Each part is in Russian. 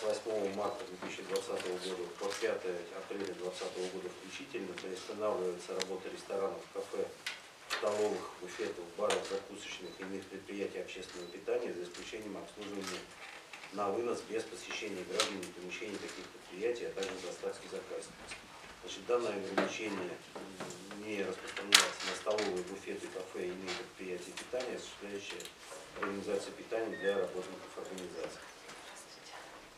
28 марта 2020 года по 5 апреля 2020 года включительно приостанавливаются работы ресторанов, кафе, столовых, буфетов, баров, закусочных и иных предприятий общественного питания за исключением обслуживания на вынос без посещения граждан и помещений таких предприятий, а также доставки заказа. Значит, данное ограничение не распространяется на столовые, буфеты, кафе и иные предприятия питания, осуществляющие организацию питания для работников организаций.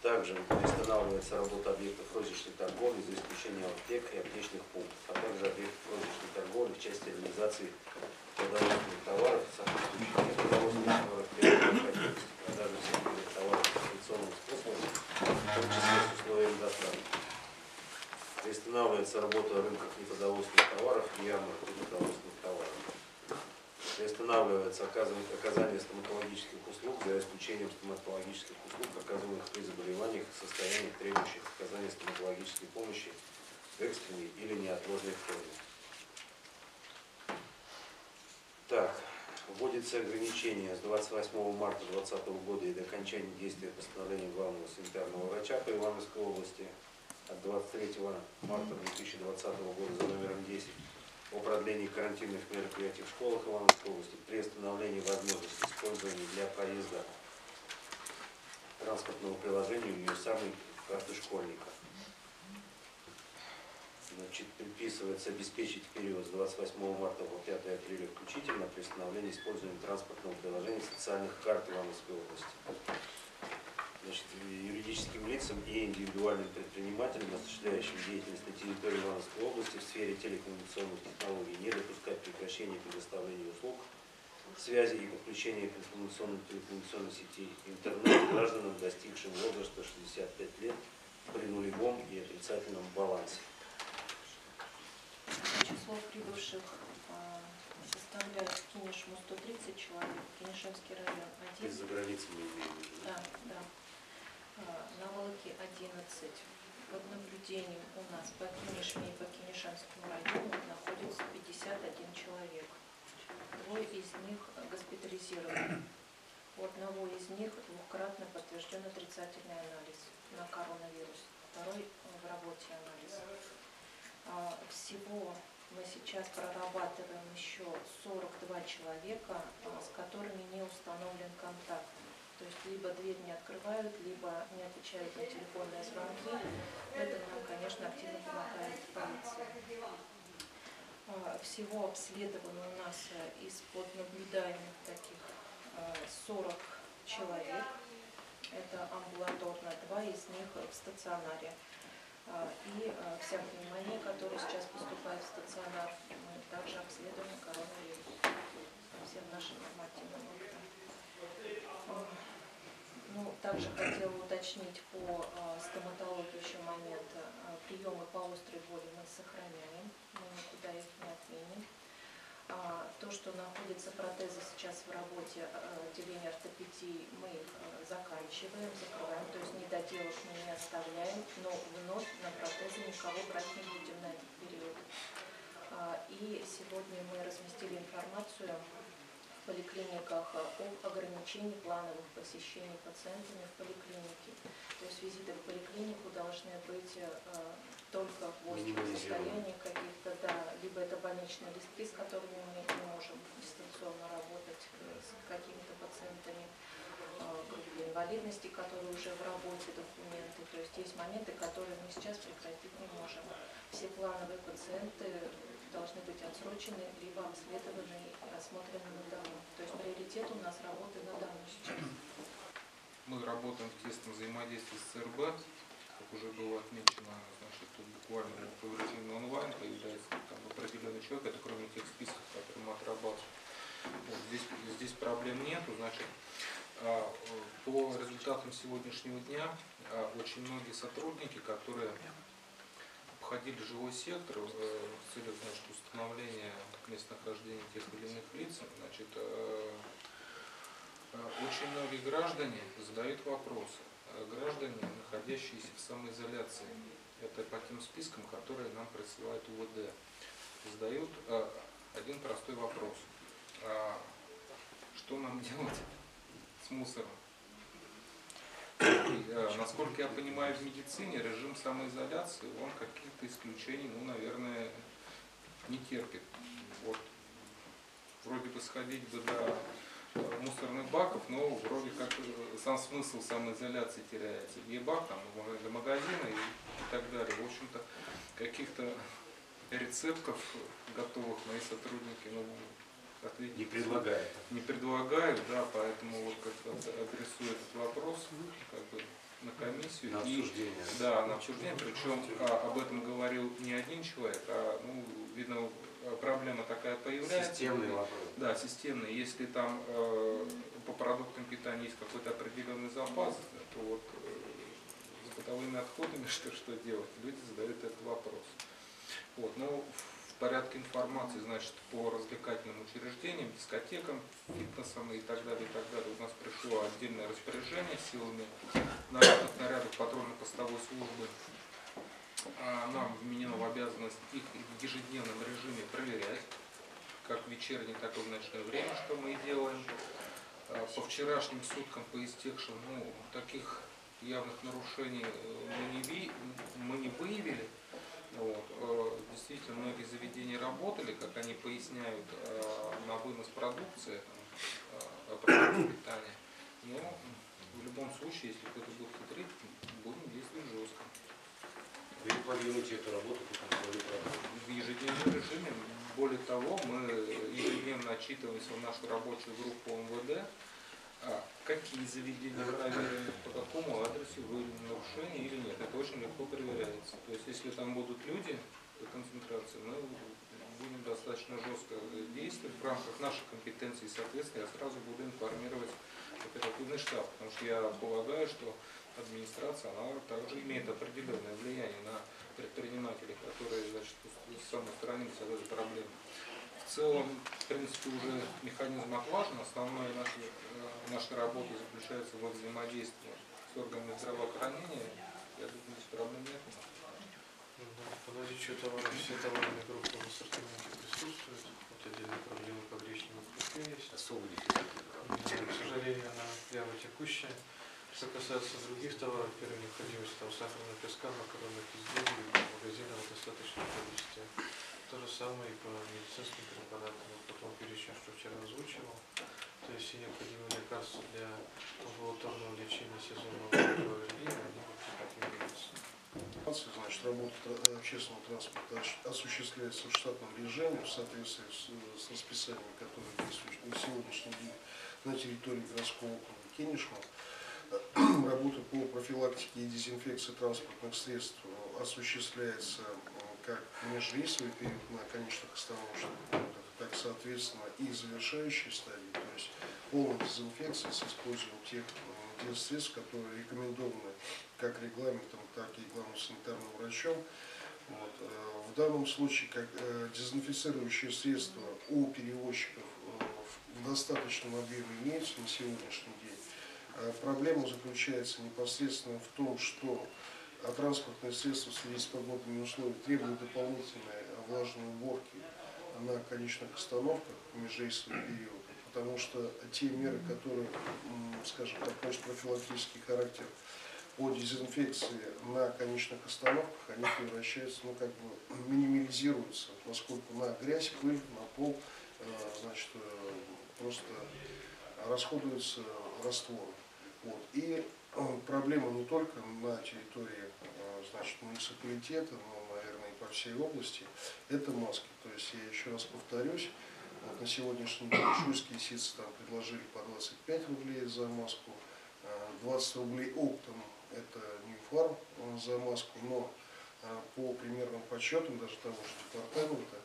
Также приостанавливается работа объектов розничной торговли за исключением аптек и аптечных пунктов, а также объектов розничной торговли в части реализации продовольственных товаров, сохранения продовольственных товаров, продажи всех товаров традиционным способом, в том числе с условием доставки. Приостанавливается работа рынков непродовольственных товаров и ярмарок непродовольственных товаров. Приостанавливается оказание стоматологических услуг за исключением стоматологических услуг, оказываемых при заболеваниях и состояниях, требующих оказания стоматологической помощи в экстренной или неотложной форме. Так, вводится ограничение с 28 марта 2020 года и до окончания действия постановления главного санитарного врача по Ивановской области от 23 марта 2020 года за номером 10. о продлении карантинных мероприятий в школах Волонской области при остановлении возможности использования для проезда транспортного приложения универсальной карты школьника. Значит, предписывается обеспечить период с 28 марта по 5 апреля включительно при остановлении использования транспортного приложения социальных карт Волонской области. Значит, юридическим лицам и индивидуальным предпринимателям, осуществляющим деятельность на территории Волонской области в сфере телекоммуникационных технологий, не допускать прекращения предоставления услуг, связи и подключения к информационной телекоммуникационной сети интернет гражданам, достигшим возраста 65 лет при нулевом и отрицательном балансе. Число прибывших составляет Кинешему 130 человек, Кинешемский район 1. Из-за границы мы имеем. Да. На Волоке 11. Под наблюдением у нас по Кинешме и по Кинешемскому району находится 51 человек. Двое из них госпитализированы. У одного из них двукратно подтвержден отрицательный анализ на коронавирус. Второй в работе анализ. Всего мы сейчас прорабатываем еще 42 человека, с которыми не установлен контакт. То есть либо дверь не открывают, либо не отвечают на телефонные звонки. В этом нам, конечно, активно помогает полиция. Всего обследовано у нас из-под наблюдаемых таких 40 человек. Это амбулаторно, 2 из них в стационаре. И вся пневмония, которая сейчас поступает в стационар, мы также обследуем коронавирус по всем нашим нормативным актам. Ну, также хотела уточнить по стоматологии еще момент. Приемы по острой боли мы сохраняем, мы никуда их не отменим. То, что находятся протезы сейчас в работе отделения ортопедии, мы их заканчиваем, закрываем, то есть недоделок мы не оставляем, но вновь на протезы никого брать не будем на этот период. И сегодня мы разместили информацию в поликлиниках об ограничении плановых посещений пациентами в поликлинике. То есть визиты в поликлинику должны быть только в остром состоянии каких-то, либо это больничные листы, с которыми мы не можем дистанционно работать с какими-то пациентами, группы инвалидности, которые уже в работе, документы. То есть есть моменты, которые мы сейчас прекратить не можем. Все плановые пациенты должны быть отсрочены, либо обследованы и осмотрены на дому. То есть приоритет у нас работы на дому сейчас. Мы работаем в тесном взаимодействии с ЦРБ. Как уже было отмечено, значит, тут буквально по режиму онлайн появляется там определенный человек, это кроме тех списков, которые мы отрабатываем. Вот, здесь проблем нет. Значит, по результатам сегодняшнего дня очень многие сотрудники, которые обходили жилой сектор в целях, значит, установления местонахождения тех или иных лиц, значит, очень многие граждане задают вопросы. Граждане, находящиеся в самоизоляции, это по тем спискам, которые нам присылает УВД, задают один простой вопрос. Что нам делать с мусором? России, насколько я понимаю, в медицине режим самоизоляции, он каких-то исключений, ну, наверное, не терпит. Вот. Вроде бы сходить до мусорных баков, но вроде как сам смысл самоизоляции теряется. И бак, там, для магазина и так далее. В общем-то, каких-то рецептов готовых мои сотрудники, ну, ответить не предлагают, да, поэтому вот как-то адресую этот вопрос как бы на комиссию. На обсуждение. И, да, на обсуждение. Причем об этом говорил не один человек, а, ну, видно, проблема такая появляется. Системный вопрос. Да, системный. Если там по продуктам питания есть какой-то определенный запас, то вот с бытовыми отходами что делать? Люди задают этот вопрос. Вот, ну, в порядке информации, значит, по развлекательным учреждениям, дискотекам, фитнесам и так далее, у нас пришло отдельное распоряжение силами нарядов патрульно-постовой службы. Нам вменено в обязанность их в ежедневном режиме проверять, как в вечернее, так и в ночное время, что мы и делаем. По вчерашним суткам, по истекшим, ну, таких явных нарушений мы не выявили. Вот. Действительно, многие заведения работали, как они поясняют, на вынос продукции, продукты питания. Но в любом случае, если кто-то будет хитрить, будем действовать жестко. Вы планируете эту работу по контролю продуктов? В ежедневном режиме. Более того, мы ежедневно отчитываемся в нашу рабочую группу МВД. Какие заведения проверены, по какому адресу выявлены нарушения или нет. Это очень легко проверяется. То есть, если там будут люди по концентрации, мы будем достаточно жестко действовать в рамках нашей компетенции. Соответственно, я сразу буду информировать оперативный штаб, потому что я полагаю, что администрация, она также имеет определенное влияние на предпринимателей, которые, значит, самоустранятся от этой проблемы. В целом, в принципе, уже механизм отлажен. Основная наша работа заключается во взаимодействии с органами здравоохранения. Я думаю, здесь проблем нет. Подожди, что все товарные группы в ассортименте присутствуют. Вот отдельные проблемы по гречневой крупе есть. Особо дефицитные. К сожалению, она прямо текущая. Что касается других товаров, первая необходимость там сахарного песка, макаронных изделий, магазинов в достаточном количестве. То же самое и по медицинским препаратам. По тому перечню, что вчера озвучивал. То есть и необходимые лекарства для амбулаторного лечения сезонного аллергии, они как не имеются. Значит, работа общественного транспорта осуществляется в штатном режиме в соответствии с расписанием, которое действует на сегодняшний день на территории городского округа Кинешма. Работа по профилактике и дезинфекции транспортных средств осуществляется как межрейсовый период на конечных остановочных пунктах, так, соответственно, и завершающей стадии, то есть полная дезинфекция с использованием тех средств, которые рекомендованы как регламентом, так и главным санитарным врачом. Вот. В данном случае как дезинфицирующие средства у перевозчиков в достаточном объеме имеются на сегодняшний день. Проблема заключается непосредственно в том, что транспортные средства в связи с погодными условиями требуют дополнительной влажной уборки на конечных остановках в межрейсовый период, потому что те меры, которые, скажем так, носят профилактический характер по дезинфекции на конечных остановках, они превращаются, ну, как бы минимализируются, поскольку на грязь, пыль, на пол, значит, просто расходуется раствор. Вот. И проблема не только на территории, значит, муниципалитета, но, наверное, и по всей области, это маски. То есть, я еще раз повторюсь, вот на сегодняшний день шуйские ситцы там предложили по 25 рублей за маску, 20 рублей оптом, это Ньюфарм за маску, но по примерным подсчетам даже того же департамента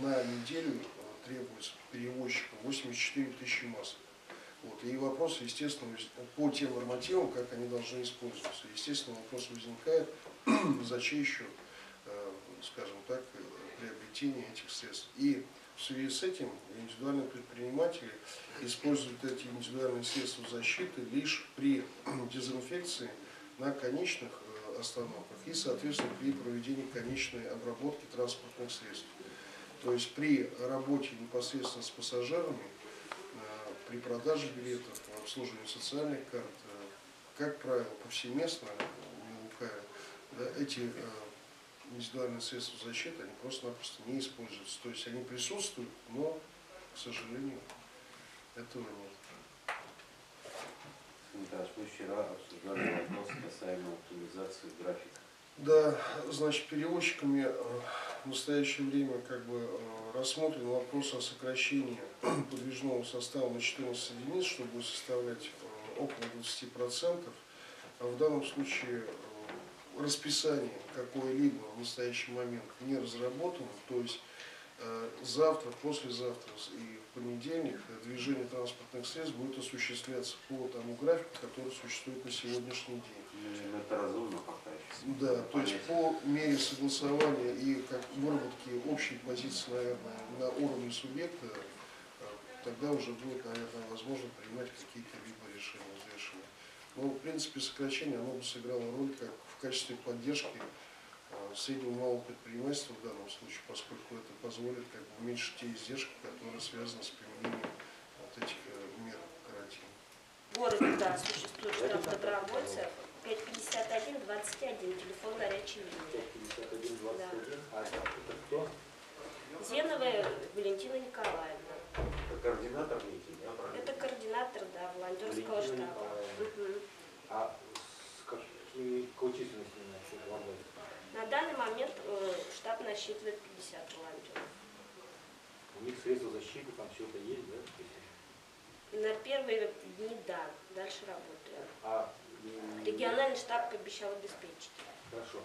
на неделю требуется перевозчику 84 тысячи масок. Вот. И вопрос, естественно, по тем нормативам, как они должны использоваться. Естественно, вопрос возникает, за чей счет, скажем так, приобретение этих средств. И в связи с этим индивидуальные предприниматели используют эти индивидуальные средства защиты лишь при дезинфекции на конечных остановках и, соответственно, при проведении конечной обработки транспортных средств. То есть при работе непосредственно с пассажирами, при продаже билетов, обслуживании социальных карт, как правило, повсеместно, не лукавя, да, эти индивидуальные средства защиты, они просто-напросто не используются. То есть они присутствуют, но, к сожалению, этого нет. Да, мы вчера обсуждали вопрос касаемо оптимизации графика. Да, значит, перевозчиками в настоящее время как бы рассмотрен вопрос о сокращении подвижного состава на 14 единиц, что будет составлять около 20%. А в данном случае расписание какое-либо в настоящий момент не разработано, то есть завтра, послезавтра и в понедельник движение транспортных средств будет осуществляться по тому графику, который существует на сегодняшний день. Это разумно пока еще. Да, то есть по мере согласования и как выработки общей позиции, наверное, на уровне субъекта, тогда уже будет, наверное, возможно принимать какие-то либо решения, взвешивания. Но, в принципе, сокращение оно бы сыграло роль как в качестве поддержки среднего и малого предпринимательства в данном случае, поскольку это позволит как бы уменьшить те издержки, которые связаны с применением вот этих мер карантина. Город, да, существует штаб добровольцев 551-21, телефон горячей линии. 551-21, да. А это кто? Зеновая Валентина Николаевна. Это координатор Валентина, да, правильно? Это координатор, да, волонтерского штаба. А какой численности волонтеров? На данный момент штаб насчитывает 50 волонтеров. У них средства защиты, там все-то есть, да? На первые дни, да. Дальше работаем. Региональный штаб обещал обеспечить. Хорошо.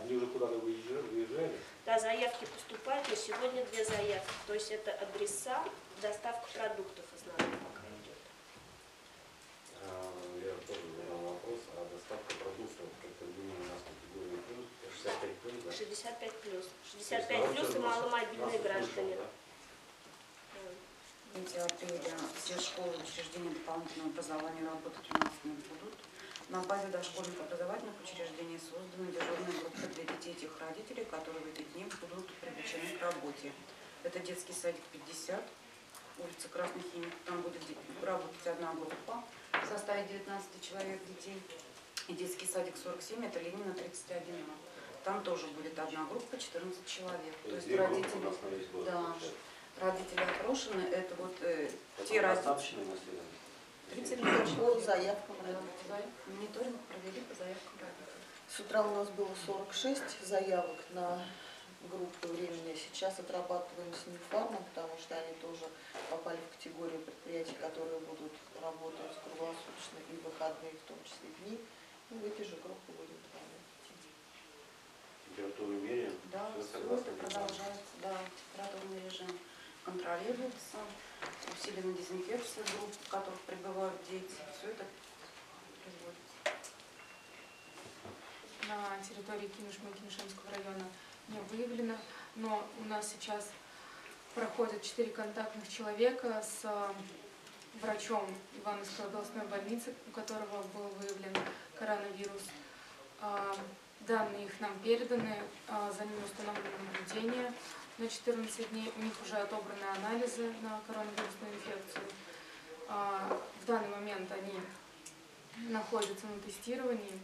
Они уже куда-то выезжали? Да, заявки поступают, но сегодня 2 заявки. То есть это адреса, доставка продуктов основных пока идет. Я тоже задал вопрос, а доставка продуктов, как-то у нас категория 65+, да? 65+. 65+ и маломобильные граждане. В конце апреля все школы и учреждения дополнительного образования работать у нас не будут. На базе дошкольных образовательных учреждений создана дежурная группа для детей и их родителей, которые в эти дни будут привлечены к работе. Это детский садик 50, улица Красных Химиков. Там будет работать одна группа в составе 19 человек детей. И детский садик 47, это Ленина 31. Там тоже будет одна группа 14 человек. То есть родители, да, родители опрошены, это вот те родители. 30 минут по заявкам родителей. Мониторинг провели по заявкам родителей. С утра у нас было 46 заявок на группы временные. Сейчас отрабатываем с Нефармом, потому что они тоже попали в категорию предприятий, которые будут работать круглосуточно и в выходные, в том числе дни. И в эти же группы будем работать. Температуру меряем? Да, все это продолжается, да, температурный режим контролируется, усилена дезинфекция групп, в которых пребывают дети. Все это производится. На территории Кинешемского района не выявлено, но у нас сейчас проходят 4 контактных человека с врачом Ивановской областной больницы, у которого был выявлен коронавирус. Данные их нам переданы, за ними установлено наблюдение на 14 дней. У них уже отобраны анализы на коронавирусную инфекцию. В данный момент они находятся на тестировании.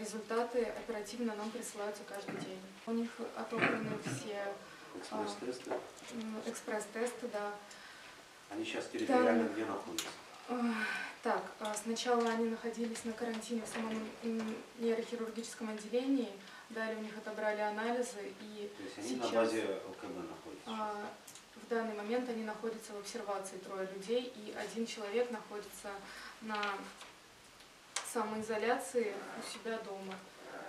Результаты оперативно нам присылаются каждый день. У них отобраны все экспресс-тесты. Экспресс-тесты, да. Они сейчас территориально где находятся? Так, сначала они находились на карантине в самом нейрохирургическом отделении, далее у них отобрали анализы. И то есть они сейчас, на базе ЛКБ находятся? В данный момент они находятся в обсервации 3 людей, и 1 человек находится на самоизоляции у себя дома,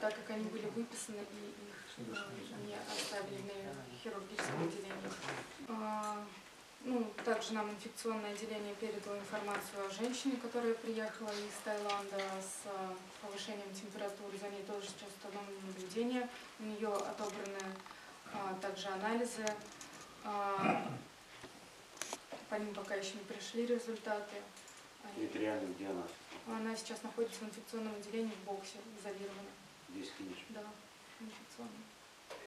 так как они были выписаны и их не оставили в нейрохирургическом отделении. Также нам инфекционное отделение передало информацию о женщине, которая приехала из Таиланда с повышением температуры. За ней тоже сейчас установлено наблюдение. У нее отобраны также анализы. По ним пока еще не пришли результаты. Территориально где она? Она сейчас находится в инфекционном отделении в боксе, изолирована. Здесь, конечно. Да, инфекционная.